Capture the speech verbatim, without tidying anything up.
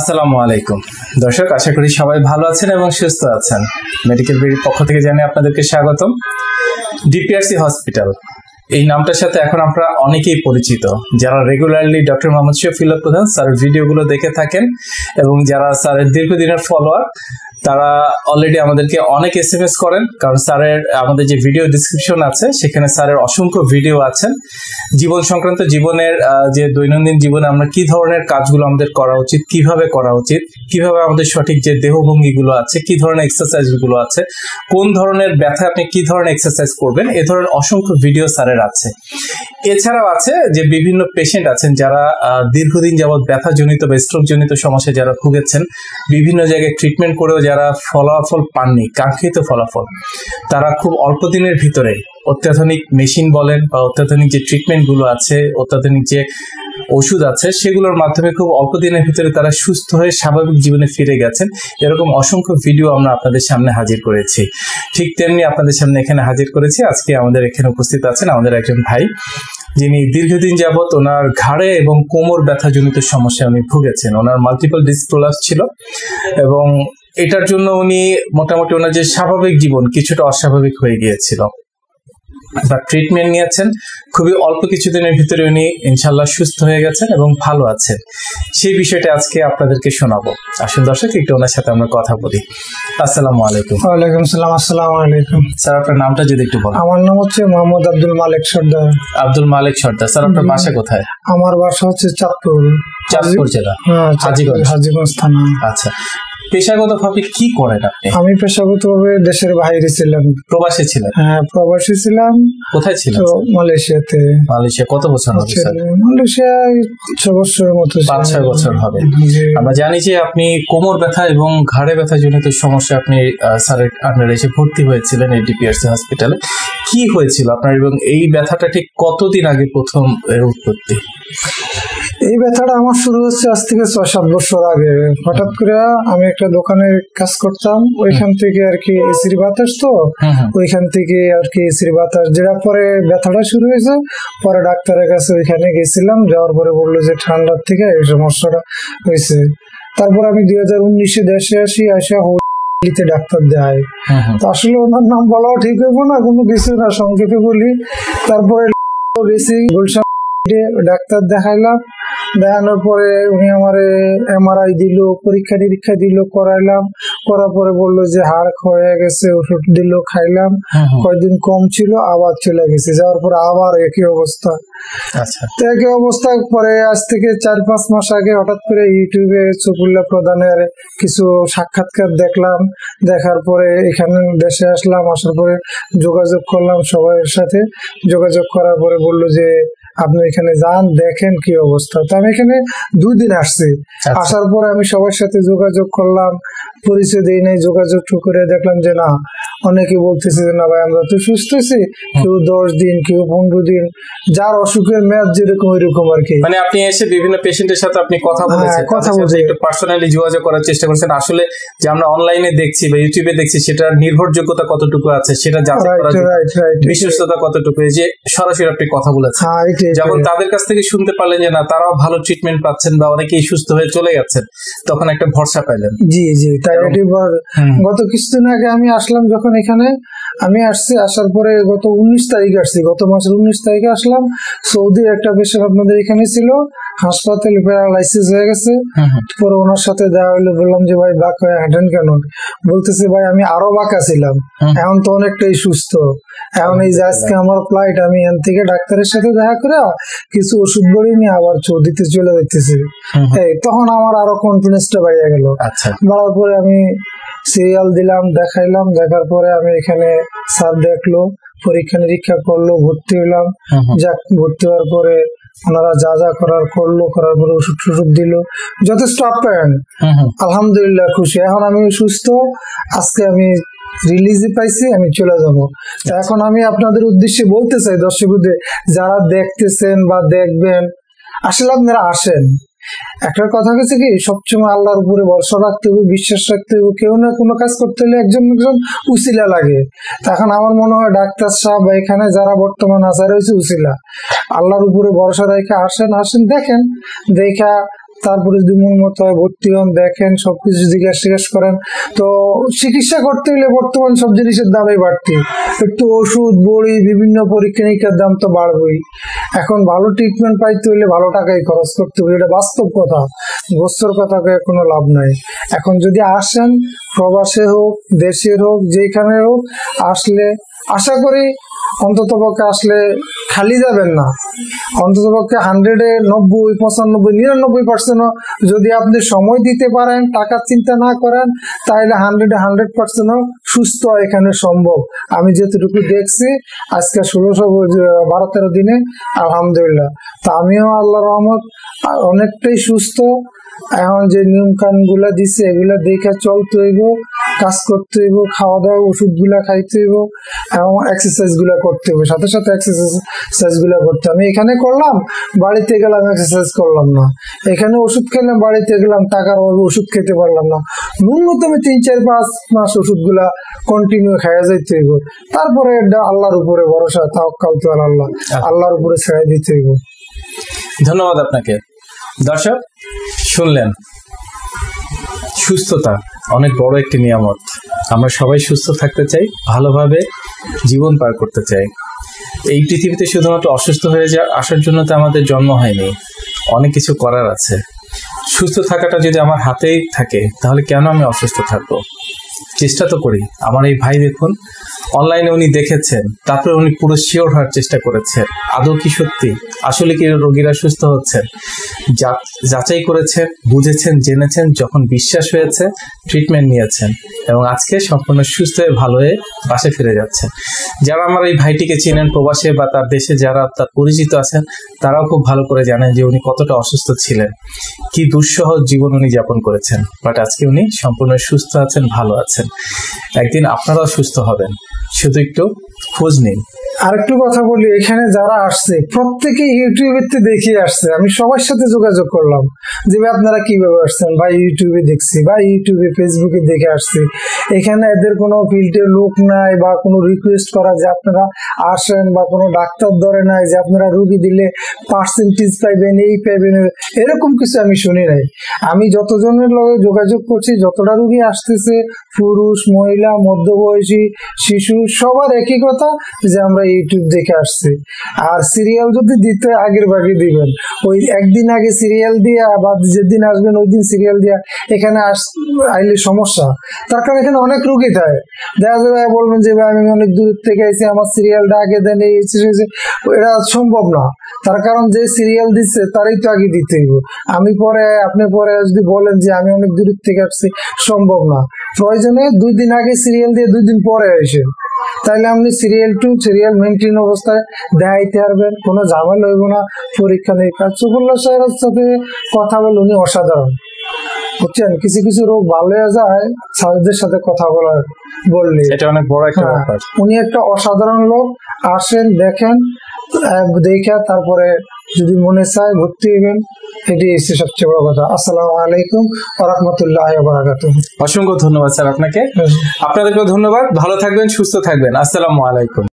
আসসালামু আলাইকুম দর্শক, আশা করি সবাই ভালো আছেন এবং সুস্থ আছেন। মেডিকেল বিডির পক্ষ থেকে জানাই আপনাদেরকে স্বাগতম। ডিপিআরসি হসপিটাল এই নামটার সাথে এখন আমরা অনেকেই পরিচিত, যারা রেগুলারলি ডক্টর মোহাম্মদ শফিউল হক প্রধান স্যারের ভিডিওগুলো দেখে থাকেন এবং যারা স্যারের দীর্ঘদিনের ফলোয়ার তারা অলরেডি আমাদেরকে অনেক এস এম এস করেন, কারণ স্যারের আমাদের যে ভিডিও ডিসক্রিপশন আছে সেখানে স্যারের অসংখ্য ভিডিও আছেন জীবন সংক্রান্ত, জীবনের যে দৈনন্দিন জীবনে আমরা কি ধরনের কাজগুলো আমাদের করা উচিত, কিভাবে করা উচিত, কিভাবে আমাদের সঠিক যে দেহভঙ্গিগুলো আছে, কি ধরনের এক্সারসাইজগুলো আছে, কোন ধরনের ব্যথা আপনি কি ধরনের এক্সারসাইজ করবেন, এ ধরনের অসংখ্য ভিডিও স্যারের আছে। এছাড়াও আছে যে বিভিন্ন পেশেন্ট আছেন যারা দীর্ঘদিন যাবৎ ব্যথাজনিত বা স্ট্রোকজনিত সমস্যা যারা ভুগেছেন, বিভিন্ন জায়গায় ট্রিটমেন্ট করেও যারা ফলাফল পাননি, কাঙ্ক্ষিত ফলাফল, তারা খুব অল্প দিনের ভিতরে অত্যাধুনিক মেশিন বলেন বা অত্যাধুনিক যে ট্রিটমেন্টগুলো আছে, অত্যাধুনিক যে ওষুধ আছে, সেগুলোর মাধ্যমে খুব অল্প দিনের ভিতরে তারা সুস্থ হয়ে স্বাভাবিক জীবনে ফিরে গেছেন। এরকম অসংখ্য ভিডিও আমরা আপনাদের সামনে হাজির করেছি। ঠিক তেমনি আপনাদের সামনে এখানে হাজির করেছি, আজকে আমাদের এখানে উপস্থিত আছেন আমাদের একজন ভাই, যিনি দীর্ঘদিন যাবৎ ওনার ঘাড়ে এবং কোমর ব্যথাজনিত সমস্যা উনি ভুগেছেন। ওনার মাল্টিপল ডিস্ক প্রলাপস ছিল এবং এটার জন্য উনি মোটামুটি ওনার যে স্বাভাবিক জীবন কিছুটা অস্বাভাবিক হয়ে গিয়েছিল। তার ট্রিটমেন্ট নিয়েছেন, খুবই অল্প কিছুদিনের ভিতরে উনি ইনশাল্লাহ সুস্থ হয়ে গেছেন এবং ভালো আছেন। সেই বিষয়টা আজকে আপনাদেরকে শোনাবো। আসুন দর্শক, একটু ওনার সাথে আমরা কথা বলি। আসসালামু আলাইকুম। ওয়ালাইকুম আসসালাম। আসসালামু আলাইকুম। স্যার, আপনার নামটা যদি একটু বলেন। আমার নাম হচ্ছে মোহাম্মদ আব্দুল মালিক সর্দার। আব্দুল মালিক সর্দার। স্যার, আপনার বাসা কোথায়? আমার বাসা হচ্ছে চাঁদপুর। চাঁদপুর জেলা, হাজীগঞ্জ। হাজীগঞ্জ থানা। আচ্ছা, পেশাগতভাবে কি করেন আপনি? আমি পেশাগতভাবে দেশের বাইরে ছিলাম, প্রবাসী ছিলাম। হ্যাঁ, প্রবাসী ছিলাম। কোথায় ছিলেন? মালয়েশিয়াতে। মালয়েশিয়া কত বছর হবে? মালয়েশিয়া ছয় বছরের মতো। পাঁচ ছয় বছর হবে। আমরা জানি যে আপনি কোমর ব্যথা এবং ঘাড়ে ব্যথা জনিত সমস্যা আপনি স্যারের আন্ডারে এসে ভর্তি হয়েছিলেন এই ডিপিআরসি হসপিটালে। কি হয়েছিল আপনার এবং এই ব্যথাটা ঠিক কতদিন আগে প্রথম এর উৎপত্তি? এই ব্যথাটা আমার শুরু হচ্ছে আজ থেকে ছয় সাত বছর আগে। হঠাৎ করে আমি একটা দোকানে কাজ করতাম, ওইখান থেকে আর কি এসির বাতাস, তো ওইখান থেকে আর কি এসির বাতাস যেটা পরে ব্যথাটা শুরু হয়েছে। পরে ডাক্তারের কাছে ওইখানে গেছিলাম, যাওয়ার পরে বললো যে ঠান্ডার থেকে এই সমস্যাটা হয়েছে। তারপর আমি দুই হাজার উনিশে দেশে আসি, আসা ডাক্তার দেয়। তো আসলে ওনার নাম বলাও ঠিক হইব না, কোনো কিছু না, সংক্ষেপে বলি। তারপরে গেছি গুলশান, ডাক্তার দেখাইলাম। দেখানোর পরে উনি আমার এমআরআই দিল, পরীক্ষা নিরীক্ষা দিল, করাইলাম। করার পরে বললো যে হাড় ক্ষয়ে গেছে, ওষুধ দিল, খাইলাম। কয়েকদিন কম ছিল, আবার চলে গেছে। যাওয়ার পরে আবার একই অবস্থা। আচ্ছা, একই অবস্থা। পরে আজ থেকে চার পাঁচ মাস আগে হঠাৎ করে ইউটিউবে শফিউল্লাহ প্রধানের কিছু সাক্ষাৎকার দেখলাম। দেখার পরে এখানে দেশে আসলাম। আসার পরে যোগাযোগ করলাম সবার সাথে। যোগাযোগ করার পরে বললো যে আপনি এখানে যান, দেখেন কি অবস্থা। তো আমি এখানে দুই দিন আসছি। আসার পরে আমি সবার সাথে যোগাযোগ করলাম, পরিচয় দেই নাই। যোগাযোগ করে দেখলাম যে না, অনেকে বলতেছে যে না ভাই আমরা তো সুস্থ আছি, কেউ দশ দিন কেউ পনেরো দিন, যার অসুখের মেয়াদ যেরকম ওইরকম আর কি। মানে আপনি এসে বিভিন্ন পেশেন্টের সাথে আপনি কথা বলেছেন, কথা বলে একটু পার্সোনালি যোগাযোগ করার চেষ্টা করেছেন। আসলে যে আমরা অনলাইনে দেখছি বা ইউটিউবে দেখছি সেটার নির্ভরযোগ্যতা কতটুকু আছে, সেটা যাচাই করা, বিশ্বস্ততা কতটুকু, এই যে সরাসরি আপনি কথা বলেছেন। যখন তাদের কাছ থেকে শুনতে পারলেন যে না তারাও ভালো ট্রিটমেন্ট পাচ্ছেন বা অনেকেই সুস্থ হয়ে চলে যাচ্ছেন, তখন একটা ভরসা পাইলেন। জি জি। তাই গত কিছুদিন আগে আমি আসলাম, যখন এখানে আমি আসছি, আসার পরে গত উনিশ তারিখে আসছি, গত মাসের উনিশ তারিখে আসলাম। সৌদির একটা পেশেন্ট আপনাদের এখানে ছিল, হাসপাতালে প্যারালাইসিস হয়ে গেছে। পরে ওনার সাথে দেখা হলে বললাম যে ভাই বাঁকা হয়ে হাঁটেন কেন? বলতেছে ভাই আমি আরো বাঁকা ছিলাম, এখন তো অনেকটাই সুস্থ। এখন এই যে আজকে আমার ফ্লাইট, আমি এখান থেকে ডাক্তারের সাথে দেখা করে কিছু ওষুধ বড়ি নিয়ে আবার সৌদিতে চলে যেতেছি। তখন আমার আরো কনফিডেন্সটা বেড়ে গেল। বাড়ার পরে আমি সিরিয়াল দিলাম, দেখাইলাম। দেখার পরে আমি এখানে স্যার দেখলো, পরীক্ষা নিরীক্ষা করলো, ভর্তি হইলাম। যাক, ভর্তি হওয়ার পরে ওনারা যা যা করার করলো, করার পরে ওষুধ টুষুধ দিল, যথেষ্ট আপ্যায়ন। আলহামদুলিল্লাহ খুশি। এখন আমি সুস্থ। আজকে আমি রিলিজে পাইছি, আমি চলে যাবো। এখন আমি আপনাদের উদ্দেশ্যে বলতে চাই দর্শকদের, যারা দেখতেছেন বা দেখবেন, আসলে আপনারা আসেন। একটা কথা হচ্ছে কি, সবসময় আল্লাহর উপরে ভরসা রাখতে হবে, বিশ্বাস রাখতে হবে। কেউ না কোনো কাজ করতে হলে একজন একজন উসিলা লাগে। তখন আমার মনে হয় ডাক্তার সাহেব বা এখানে যারা বর্তমান আসার হয়েছে উসিলা। আল্লাহর উপরে ভরসা রেখে আসেন, আসেন দেখেন, দেখা তারপরে যদি মন মতো হয় ভর্তি হন, দেখেন সবকিছু জিজ্ঞাসা জিজ্ঞাসা করেন। তো চিকিৎসা করতে গেলে বর্তমান সব জিনিসের দামই বাড়তি, একটু ওষুধ বড়ি বিভিন্ন পরীক্ষা নিরীক্ষার দাম তো বাড়বেই। এখন ভালো ট্রিটমেন্ট পাইতে হলে ভালো টাকাই খরচ করতে হবে, এটা বাস্তব কথা, গোস্তর কথা কয়ে কোনো লাভ নাই। এখন যদি আসেন প্রবাসে হোক দেশের হোক যেখানে হোক, আসলে আশা করি অন্তত পক্ষে আসলে খালি যাবেন না, অন্তত পক্ষে হান্ড্রেডে নব্বই পঁচানব্বই নিরানব্বই পার্সেন্ট যদি আপনি সময় দিতে পারেন, টাকার চিন্তা না করেন, তাহলে হান্ড্রেডে হান্ড্রেড পার্সেন্টও সুস্থ এখানে সম্ভব। আমি যেটুকু দেখছি আজকে ষোলোশো বারো তেরো দিনে আলহামদুলিল্লাহ, তা আমিও আল্লাহ রহমত অনেকটাই সুস্থ। এখন যে নিয়ম কানুন গুলা দিছে এগুলা দেখে চলতে হইব, কাজ করতে হইব, খাওয়া দাওয়া ওষুধ গুলা খাইতে হইব এবং এক্সারসাইজ গুলা করতে হবে, সাথে সাথে এক্সারসাইজ গুলা করতে। আমি এখানে করলাম বাড়িতে গেলাম এক্সারসাইজ করলাম না, এখানে ওষুধ খেলাম বাড়িতে গেলাম টাকার অভাবে ওষুধ খেতে পারলাম না, ন্যূনতম তিন চার পাঁচ মাস ওষুধ গুলা কন্টিনিউ খাইয়া যাইতে হইব। তারপরে আল্লাহর উপরে ভরসা, তাওয়াক্কাল আলা আল্লাহ, আল্লাহর উপরে ছেড়ে দিতে হইব। ধন্যবাদ আপনাকে। দর্শক শুনলেন, সুস্থতা অনেক বড় একটি নিয়ামত, আমরা সবাই সুস্থ থাকতে চাই, ভালোভাবে জীবন পার করতে চাই। এই পৃথিবীতে শুধুমাত্র অসুস্থ হয়ে যা আসার জন্য তো আমাদের জন্ম হয়নি, অনেক কিছু করার আছে। সুস্থ থাকাটা যদি আমার হাতেই থাকে তাহলে কেন আমি অসুস্থ থাকবো? চেষ্টা তো করি। আমার এই ভাই দেখুন, অনলাইনে উনি দেখেছেন, তারপরে উনি পুরো শিওর হওয়ার চেষ্টা করেছেন আদৌ কি সত্যি, আসলে কি রোগীরা সুস্থ হচ্ছেন, যাচাই করেছেন, বুঝেছেন, জেনেছেন, যখন বিশ্বাস হয়েছে ট্রিটমেন্ট নিয়েছেন এবং আজকে সম্পূর্ণ সুস্থ হয়ে ভালো হয়ে বাসে ফিরে যাচ্ছেন। যারা আমার এই ভাইটিকে চেনেন প্রবাসে বা তার দেশে যারা তার পরিচিত আছেন, তারাও খুব ভালো করে জানেন যে উনি কতটা অসুস্থ ছিলেন, কি দুঃসহ জীবন উনি যাপন করেছেন, বাট আজকে উনি সম্পূর্ণ সুস্থ আছেন, ভালো আছেন। একদিন আপনারাও সুস্থ হবেন, শুধু একটু খোঁজ নিন। আর একটু কথা বলি, এখানে যারা আসছে প্রত্যেকে ইউটিউবে দেখে আসছে। আমি সবার সাথে যোগাযোগ করলাম যে ভাই আপনারা কিভাবে আসছেন, ভাই ইউটিউবে দেখছি, ভাই ইউটিউবে ফেসবুকে দেখে আসছি। এখানে এদের কোনো ফিল্ডে লোক নাই বা কোনো রিকোয়েস্ট করা যে আপনারা আসেন, বা কোনো ডাক্তার ধরে নাই যে আপনারা রুগী দিলে পার্সেন্টেজ পাইবেন, এই পাইবেন, এরকম কিছু আমি শুনি নাই। আমি যতজনের লগে যোগাযোগ করছি, যতটা রুগী আসতেছে পুরুষ মহিলা মধ্যবয়সী শিশু সবার একই কথা যে আমরা ইউটিউব দেখে আসছি। আর সিরিয়াল যদি দিতে আগের ভাগে দিবেন, ওই একদিন আগে সিরিয়াল দিয়া বা যেদিন আসবেন ওই দিন সিরিয়াল দিয়া এখানে আইলে সমস্যা। তার কারণ এখানে অনেক রুগী থাকে, দেখা যাবে বলবেন যে ভাই আমি অনেক দূর থেকে আইছি, আমার সিরিয়ালটা আগে দেন, এটা সম্ভব না। তার কারণ যে সিরিয়াল দিচ্ছে তারই তো আগে দিতে হইব, আমি পরে আপনি পরে যদি বলেন যে আমি অনেক দূর থেকে আসছি, সম্ভব না। প্রয়োজনে দুই দিন আগে সিরিয়াল দিয়ে দুই দিন পরে আসেন, তাহলে আপনি সিরিয়াল টু সিরিয়াল মেনটেন অবস্থায় দেখাইতে পারবেন, কোনো ঝামেলা হইব না। পরীক্ষা নিরীক্ষা সুবুল্লাহ সাহেবের সাথে কথা বলে উনি অসাধারণ, বুঝছেন? কিছু কিছু রোগ ভালো হয়ে যায় সাহেবদের সাথে কথা বলার বললে, এটা অনেক বড় একটা ব্যাপার। উনি একটা অসাধারণ লোক, আসেন দেখেন দেখা, তারপরে যদি মনে চায় ভর্তি হইবেন, এটি হচ্ছে সবচেয়ে বড় কথা। আসসালামু আলাইকুম ওয়া রাহমাতুল্লাহি ওয়া বারাকাতুহু। অসংখ্য ধন্যবাদ স্যার আপনাকে, আপনাদেরকেও ধন্যবাদ। ভালো থাকবেন, সুস্থ থাকবেন। আসসালামু আলাইকুম।